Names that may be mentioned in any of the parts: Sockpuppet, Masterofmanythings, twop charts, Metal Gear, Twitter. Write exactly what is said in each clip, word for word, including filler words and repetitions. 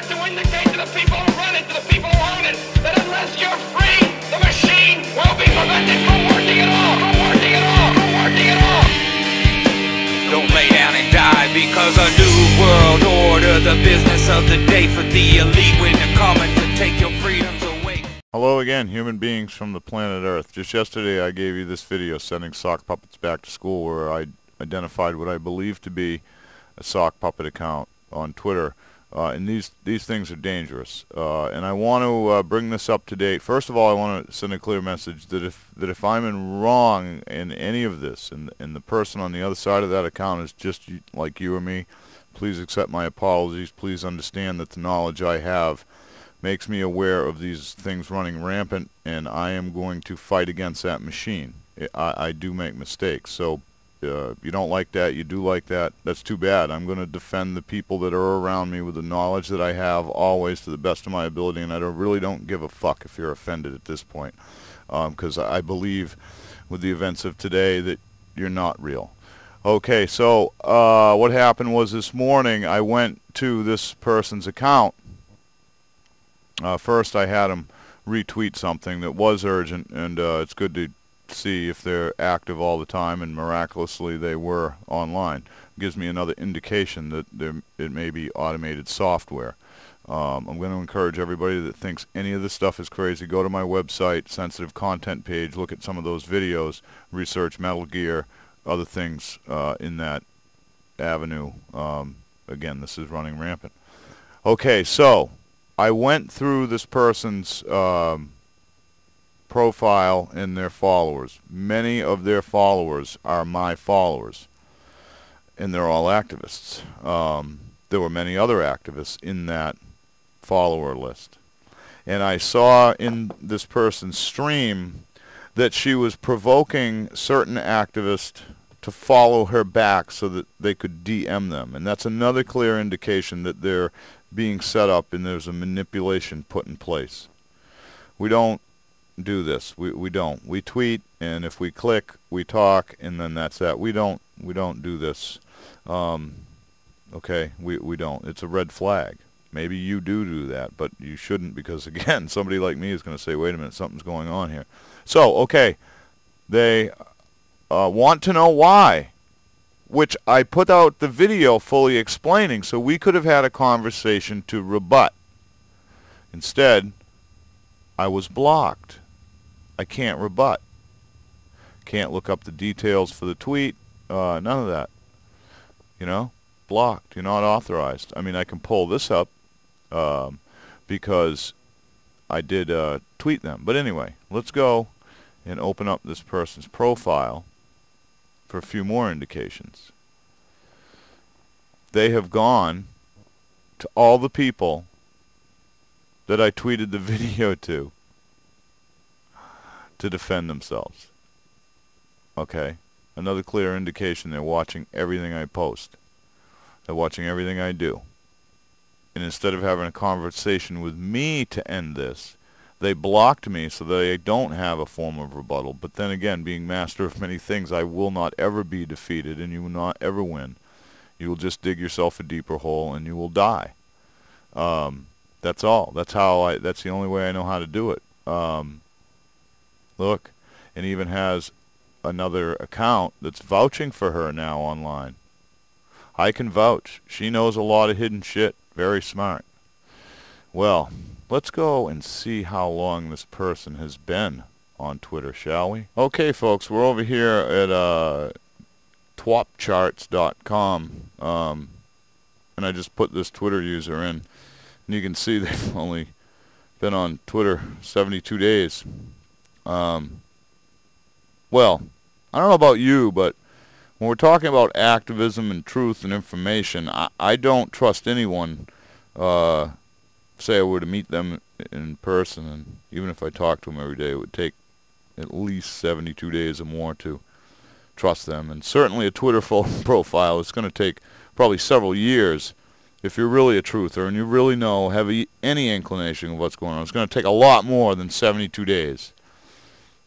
got to indicate to the people who run it, to the people who own it, that unless you're free, the machine will be prevented from working at all, from working at all, from working at all. Don't lay down and die because a new world order, the business of the day for the elite when they're coming to take your freedoms away. Hello again, human beings from the planet Earth. Just yesterday I gave you this video, Sending Sock Puppets Back to School, where I identified what I believe to be a sock puppet account on Twitter. Uh, and these these things are dangerous, uh, and I want to uh, bring this up to date. First of all, I want to send a clear message that if that if I'm in wrong in any of this, and and the person on the other side of that account is just like you or me, please accept my apologies. Please understand that the knowledge I have makes me aware of these things running rampant, and I am going to fight against that machine. I, I do make mistakes, so. Uh, you don't like that, you do like that, that's too bad. I'm going to defend the people that are around me with the knowledge that I have, always to the best of my ability, and I don't, really don't give a fuck if you're offended at this point, because um, I believe with the events of today that you're not real. Okay, so uh, what happened was this morning I went to this person's account. Uh, first I had him retweet something that was urgent, and uh, it's good to see if they're active all the time, and miraculously they were online. It gives me another indication that there, it may be automated software. Um, I'm going to encourage everybody that thinks any of this stuff is crazy, go to my website, sensitive content page, look at some of those videos, research Metal Gear, other things uh, in that avenue. Um, again, this is running rampant. Okay, so I went through this person's um, profile and their followers. Many of their followers are my followers, and they're all activists. Um, there were many other activists in that follower list, and I saw in this person's stream that she was provoking certain activists to follow her back so that they could D M them, and that's another clear indication that they're being set up and there's a manipulation put in place. We don't do this. We we don't. We tweet, and if we click, we talk, and then that's that. We don't we don't do this. Um, okay, we we don't. It's a red flag. Maybe you do do that, but you shouldn't, because again, somebody like me is going to say, wait a minute, something's going on here. So okay, they uh, want to know why, which I put out the video fully explaining, so we could have had a conversation to rebut. Instead, I was blocked. I can't rebut. Can't look up the details for the tweet. Uh, none of that. You know? Blocked. You're not authorized. I mean, I can pull this up um, because I did uh, tweet them. But anyway, let's go and open up this person's profile for a few more indications. They have gone to all the people that I tweeted the video to to defend themselves. Okay, another clear indication they're watching everything I post. They're watching everything I do. And instead of having a conversation with me to end this, they blocked me so that I don't have a form of rebuttal. But then again, being master of many things, I will not ever be defeated, and you will not ever win. You will just dig yourself a deeper hole, and you will die. Um, that's all. That's how I, that's the only way I know how to do it. Um, Look, and even has another account that's vouching for her now online. I can vouch. She knows a lot of hidden shit. Very smart. Well, let's go and see how long this person has been on Twitter, shall we? Okay, folks, we're over here at uh, twop charts dot com, um, and I just put this Twitter user in, and you can see they've only been on Twitter seventy-two days. Um, well, I don't know about you, but when we're talking about activism and truth and information, I, I don't trust anyone. Uh, say I were to meet them in person, and even if I talked to them every day, it would take at least seventy-two days or more to trust them. And certainly a Twitter profile is going to take probably several years if you're really a truther and you really know, have e any inclination of what's going on. It's going to take a lot more than seventy-two days.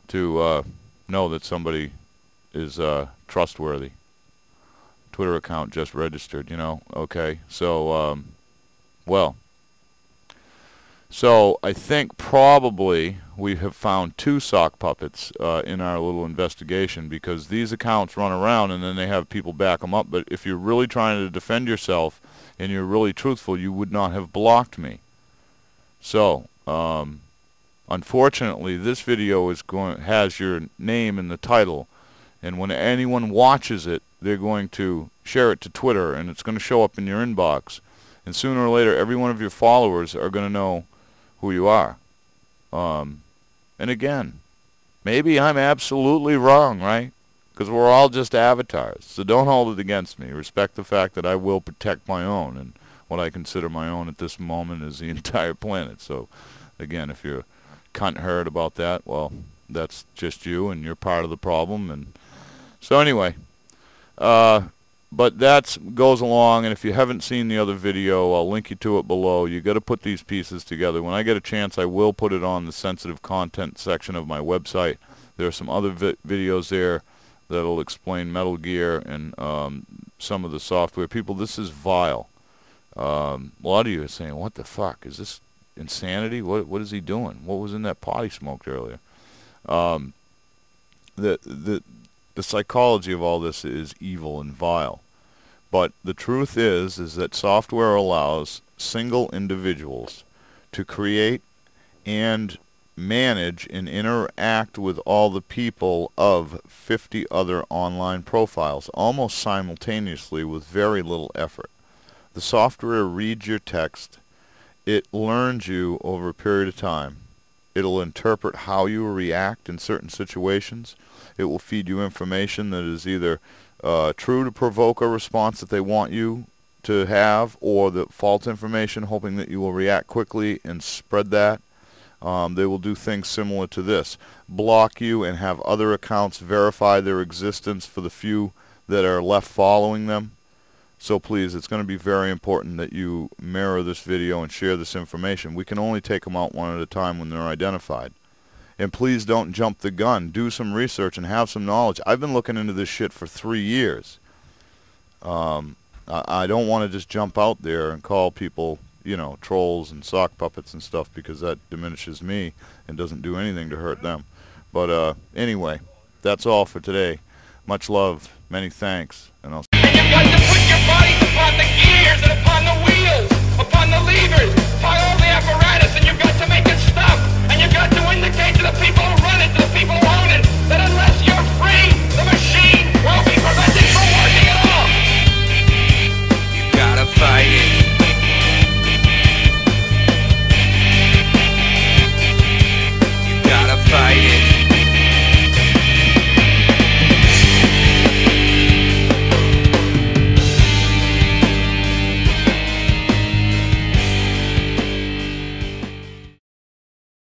To uh, know that somebody is uh, trustworthy. Twitter account just registered, you know. Okay, so um, well, So I think probably we have found two sock puppets uh, in our little investigation, because these accounts run around and then they have people back them up. But if you're really trying to defend yourself and you're really truthful, you would not have blocked me. So um, unfortunately, this video is going has your name in the title, and when anyone watches it, they're going to share it to Twitter, and it's going to show up in your inbox. And sooner or later, every one of your followers are going to know who you are. Um, and again, maybe I'm absolutely wrong, right? Because we're all just avatars. So don't hold it against me. Respect the fact that I will protect my own. And what I consider my own at this moment is the entire planet. So again, if you're cunt hurt about that, well, that's just you, and you're part of the problem. And so anyway, uh... but that goes along, and if you haven't seen the other video, I'll link you to it below. You've got to put these pieces together. When I get a chance, I will put it on the sensitive content section of my website. There are some other vi videos there that will explain Metal Gear and um, some of the software. People, this is vile. Um, a lot of you are saying, what the fuck? Is this insanity? What, what is he doing? What was in that pot he smoked earlier? Um, the, the, the psychology of all this is evil and vile. But the truth is, is that software allows single individuals to create and manage and interact with all the people of fifty other online profiles almost simultaneously with very little effort. The software reads your text. It learns you over a period of time. It'll interpret how you react in certain situations. It will feed you information that is either Uh, true to provoke a response that they want you to have, or the false information hoping that you will react quickly and spread that. Um, they will do things similar to this. Block you and have other accounts verify their existence for the few that are left following them. So please, it's going to be very important that you mirror this video and share this information. We can only take them out one at a time when they're identified. And please don't jump the gun. Do some research and have some knowledge. I've been looking into this shit for three years. Um, I, I don't want to just jump out there and call people, you know, trolls and sock puppets and stuff, because that diminishes me and doesn't do anything to hurt them. But uh, anyway, that's all for today. Much love, many thanks, and I'll see you.